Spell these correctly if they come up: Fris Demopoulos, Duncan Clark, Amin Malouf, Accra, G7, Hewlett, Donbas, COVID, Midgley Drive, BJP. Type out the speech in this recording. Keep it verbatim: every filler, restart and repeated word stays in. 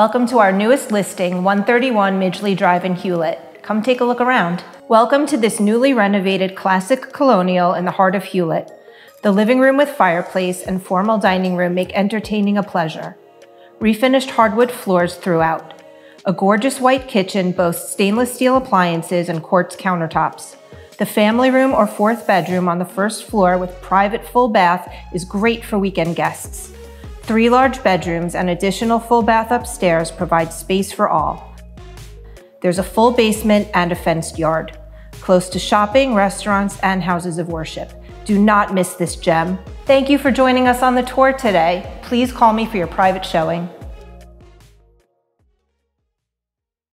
Welcome to our newest listing, one thirty-one Midgley Drive in Hewlett. Come take a look around. Welcome to this newly renovated classic colonial in the heart of Hewlett. The living room with fireplace and formal dining room make entertaining a pleasure. Refinished hardwood floors throughout. A gorgeous white kitchen boasts stainless steel appliances and quartz countertops. The family room or fourth bedroom on the first floor with private full bath is great for weekend guests. Three large bedrooms and additional full bath upstairs provide space for all. There's a full basement and a fenced yard, close to shopping, restaurants, and houses of worship. Do not miss this gem. Thank you for joining us on the tour today. Please call me for your private showing.